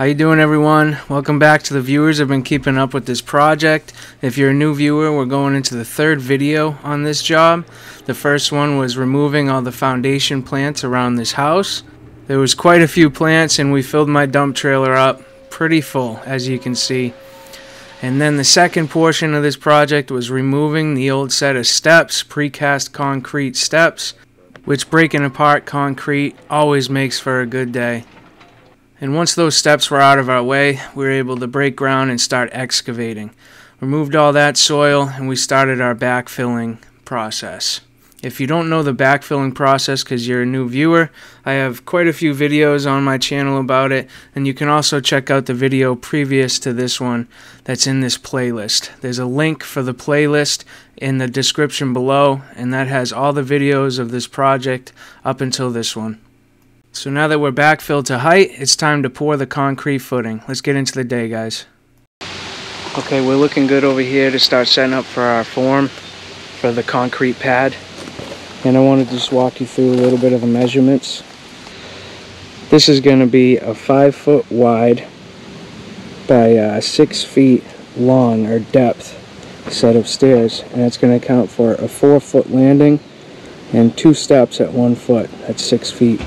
How you doing, everyone? Welcome back to the viewers who have been keeping up with this project. If you're a new viewer, we're going into the third video on this job. The first one was removing all the foundation plants around this house. There was quite a few plants and we filled my dump trailer up pretty full, as you can see. And then the second portion of this project was removing the old set of steps, precast concrete steps, which breaking apart concrete always makes for a good day. And once those steps were out of our way, we were able to break ground and start excavating. Removed all that soil and we started our backfilling process. If you don't know the backfilling process because you're a new viewer, I have quite a few videos on my channel about it, and you can also check out the video previous to this one that's in this playlist. There's a link for the playlist in the description below, and that has all the videos of this project up until this one. So now that we're backfilled to height, it's time to pour the concrete footing. Let's get into the day, guys. Okay, we're looking good over here to start setting up for our form for the concrete pad. And I want to just walk you through a little bit of the measurements. This is going to be a 5 foot wide by 6 feet long, or depth, set of stairs. And it's going to account for a 4 foot landing and 2 steps at 1 foot. That's 6 feet.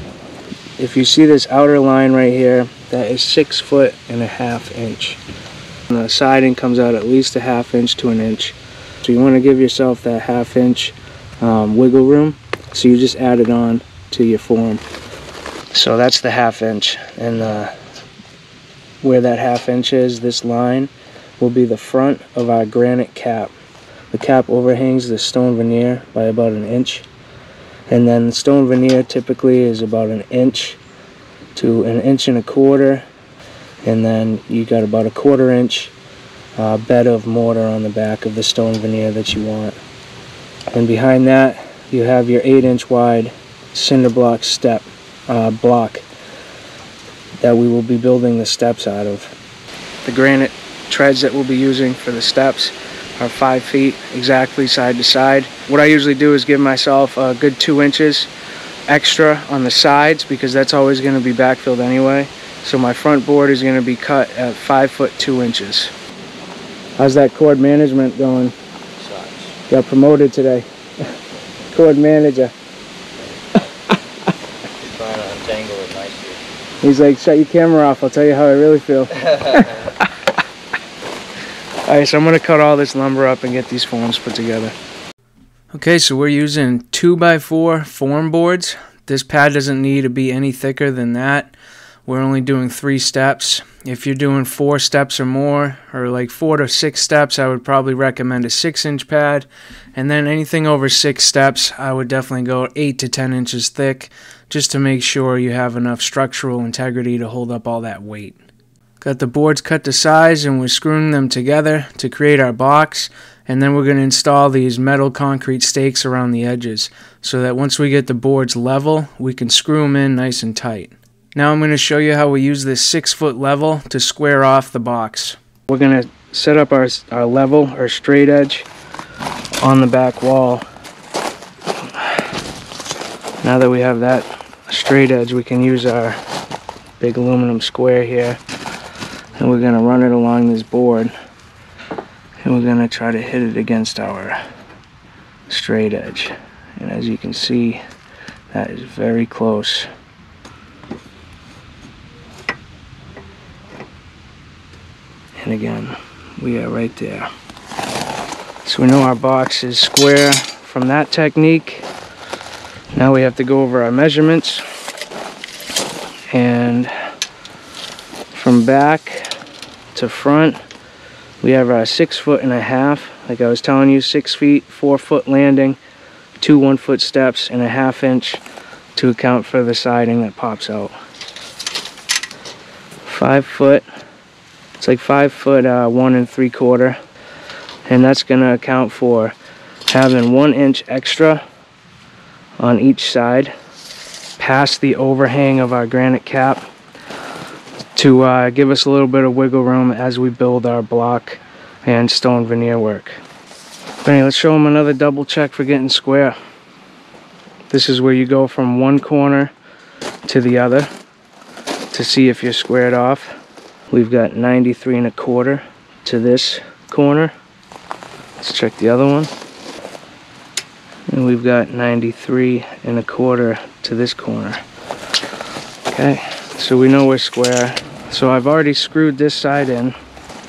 If you see this outer line right here, that is 6.5 inches. And the siding comes out at least a 1/2 inch to 1 inch. So you want to give yourself that 1/2 inch wiggle room, so you just add it on to your form. So that's the 1/2 inch, and where that 1/2 inch is, this line will be the front of our granite cap. The cap overhangs the stone veneer by about 1 inch. And then the stone veneer typically is about 1 inch to 1.25 inches, and then you got about a 1/4 inch bed of mortar on the back of the stone veneer that you want. And behind that you have your 8 inch wide cinder block step block that we will be building the steps out of. The granite treads that we'll be using for the steps are 5 feet exactly side to side. What I usually do is give myself a good 2 inches extra on the sides, because that's always going to be backfilled anyway. So my front board is going to be cut at 5 foot 2 inches. How's that cord management going? Sucks. Got promoted today. Cord manager. He's trying to untangle it nicely. He's like, shut your camera off, I'll tell you how I really feel. Alright, so I'm going to cut all this lumber up and get these forms put together. Okay, so we're using 2x4 form boards. This pad doesn't need to be any thicker than that. We're only doing 3 steps. If you're doing 4 steps or more, or like 4 to 6 steps, I would probably recommend a 6 inch pad. And then anything over 6 steps, I would definitely go 8 to 10 inches thick, just to make sure you have enough structural integrity to hold up all that weight. Got the boards cut to size and we're screwing them together to create our box, and then we're going to install these metal concrete stakes around the edges so that once we get the boards level, we can screw them in nice and tight. Now I'm going to show you how we use this 6 foot level to square off the box. We're going to set up our level, our straight edge, on the back wall. Now that we have that straight edge, we can use our big aluminum square here. And we're going to run it along this board, and we're going to try to hit it against our straight edge. And as you can see, that is very close. And again, we are right there. So we know our box is square from that technique. Now we have to go over our measurements, and from back to front we have our 6.5 foot, like I was telling you, 6 feet, 4 foot landing, 2 1-foot steps, and a 1/2 inch to account for the siding that pops out. 5 foot, it's like 5 foot 1 3/4, and that's going to account for having 1 inch extra on each side past the overhang of our granite cap, to give us a little bit of wiggle room as we build our block and stone veneer work. Anyway, let's show them another double check for getting square. This is where you go from one corner to the other to see if you're squared off. We've got 93¼ to this corner. Let's check the other one. And we've got 93¼ to this corner. Okay, so we know we're square. So I've already screwed this side in.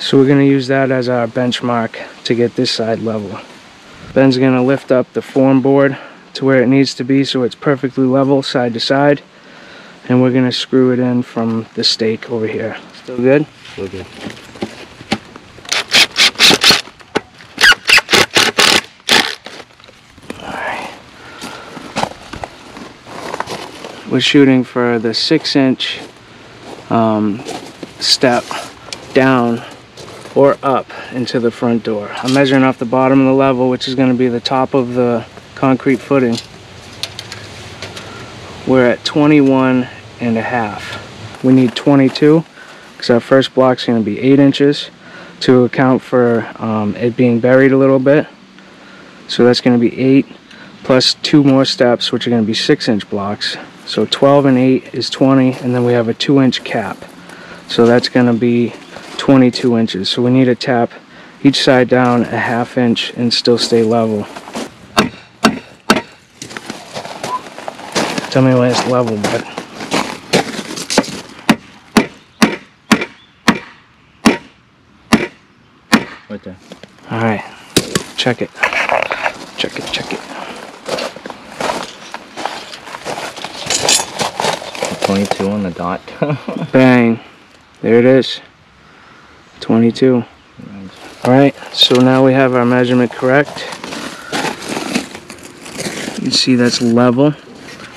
So we're gonna use that as our benchmark to get this side level. Ben's gonna lift up the form board to where it needs to be so it's perfectly level side to side. And we're gonna screw it in from the stake over here. Still good? Still good. Alright. We're shooting for the 6-inch step down or up into the front door. I'm measuring off the bottom of the level, which is gonna be the top of the concrete footing. We're at 21½. We need 22 because our first block's going to be 8 inches to account for it being buried a little bit. So that's going to be 8 plus 2 more steps, which are going to be 6-inch blocks. So 12 and 8 is 20, and then we have a 2-inch cap. So that's going to be 22 inches. So we need to tap each side down a ½ inch and still stay level. Tell me when it's level, but right there. All right, check it. Check it. Check it. 22 on the dot. Bang! There it is. 22. All right. So now we have our measurement correct. You see that's level,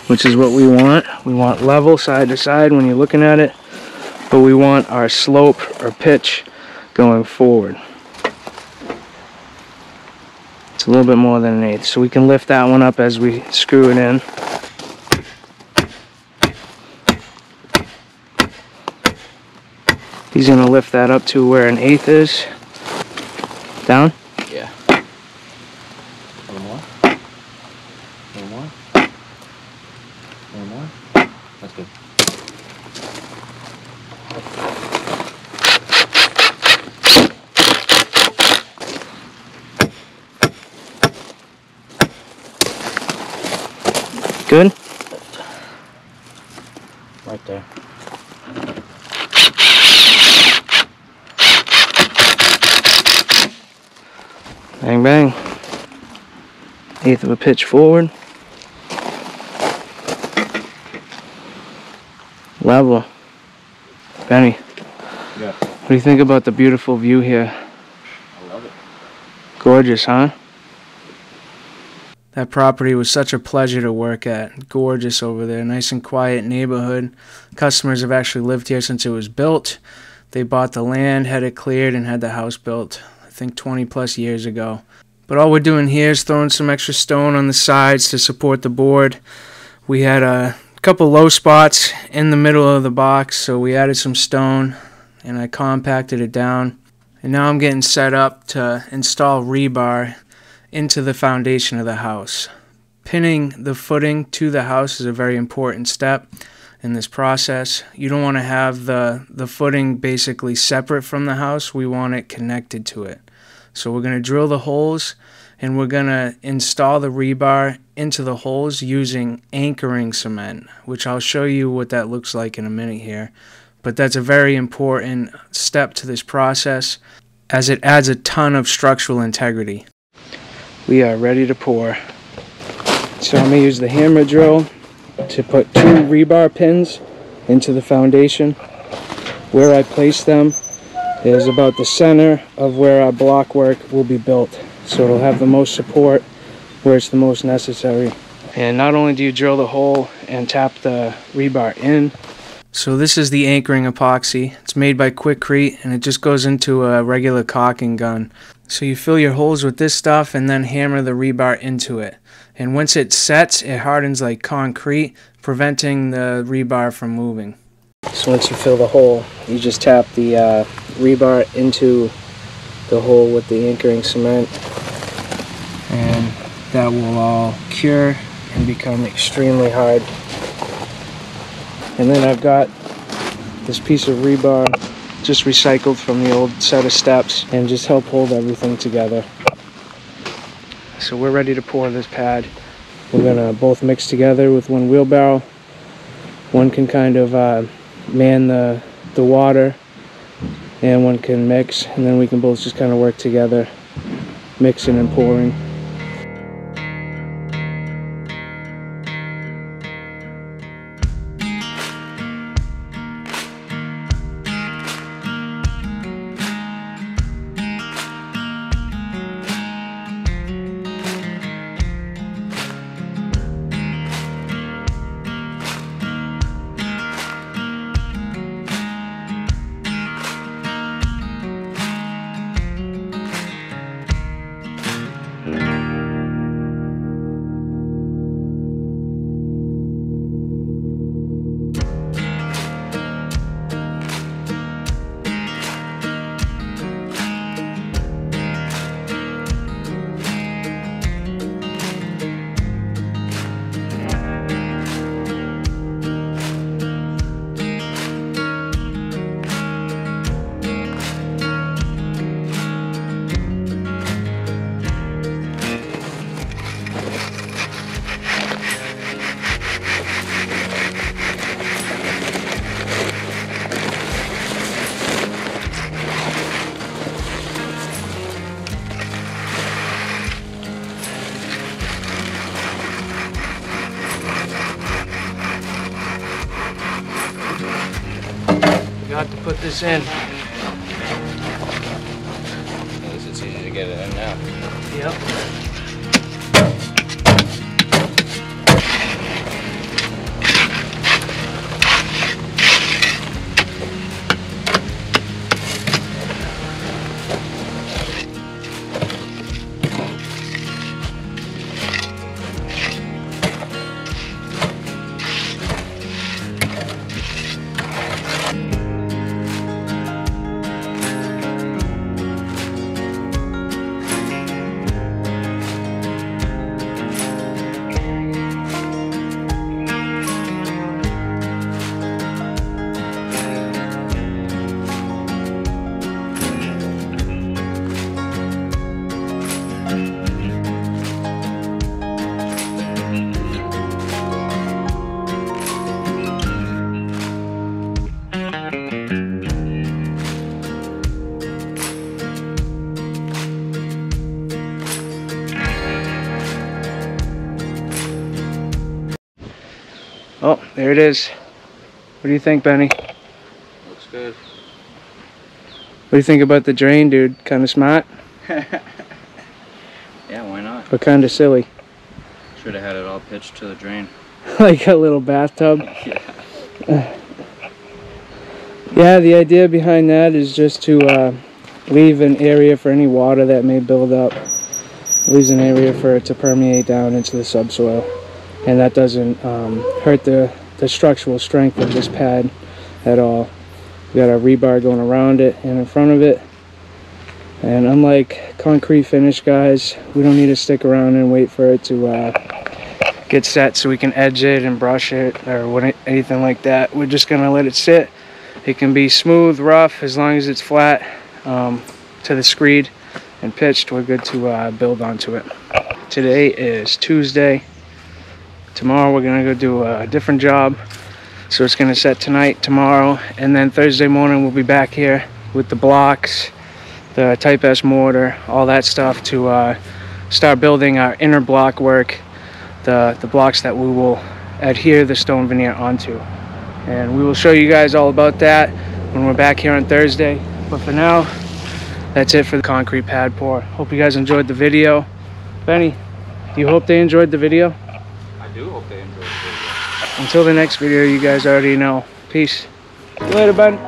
which is what we want. We want level side to side when you're looking at it, but we want our slope or pitch going forward. It's a little bit more than an 1/8, so we can lift that one up as we screw it in. He's gonna lift that up to where an 1/8 is. Down? Yeah. One more. One more. One more. That's good. Good? Right there. Bang, bang. 1/8 of a pitch forward. Level. Benny, yeah. What do you think about the beautiful view here? I love it. Gorgeous, huh? That property was such a pleasure to work at. Gorgeous over there. Nice and quiet neighborhood. Customers have actually lived here since it was built. They bought the land, had it cleared, and had the house built, I think 20-plus years ago. But all we're doing here is throwing some extra stone on the sides to support the board. We had a couple low spots in the middle of the box, so we added some stone and I compacted it down, and now I'm getting set up to install rebar into the foundation of the house. Pinning the footing to the house is a very important step in this process. You don't want to have the footing basically separate from the house. We want it connected to it. So we're going to drill the holes and we're going to install the rebar into the holes using anchoring cement, which I'll show you what that looks like in a minute here. But that's a very important step to this process as it adds a ton of structural integrity. We are ready to pour. So I'm going to use the hammer drill to put 2 rebar pins into the foundation. Where I place them is about the center of where our block work will be built. So it'll have the most support where it's the most necessary. And not only do you drill the hole and tap the rebar in. So this is the anchoring epoxy. It's made by Quikrete and it just goes into a regular caulking gun. So you fill your holes with this stuff and then hammer the rebar into it. And once it sets, it hardens like concrete, preventing the rebar from moving. So once you fill the hole, you just tap the rebar into the hole with the anchoring cement, and that will all cure and become extremely hard. And then I've got this piece of rebar just recycled from the old set of steps and just help hold everything together. So we're ready to pour this pad. We're gonna both mix together with one wheelbarrow. One can kind of man the water and one can mix, and then we can both just kind of work together, mixing and pouring. To put this in. At least it's easy to get it in now. Yep. Oh, there it is. What do you think, Benny? Looks good. What do you think about the drain, dude? Kind of smart? Yeah, why not? But kind of silly. Should have had it all pitched to the drain. Like a little bathtub? Yeah. Yeah, the idea behind that is just to leave an area for any water that may build up. Leaves an area for it to permeate down into the subsoil. And that doesn't hurt the structural strength of this pad at all. We got our rebar going around it and in front of it. And unlike concrete finish guys, we don't need to stick around and wait for it to get set so we can edge it and brush it or anything like that. We're just gonna let it sit. It can be smooth, rough, as long as it's flat to the screed and pitched. We're good to build onto it. Today is Tuesday. Tomorrow we're gonna go do a different job, so it's gonna set tonight, tomorrow, and then Thursday morning we'll be back here with the blocks, the Type S mortar, all that stuff to start building our inner block work, the blocks that we will adhere the stone veneer onto. And we will show you guys all about that when we're back here on Thursday. But for now, that's it for the concrete pad pour. Hope you guys enjoyed the video. Benny, do you hope they enjoyed the video? I do hope they enjoyed the video. Until the next video, you guys already know. Peace. Later, bud.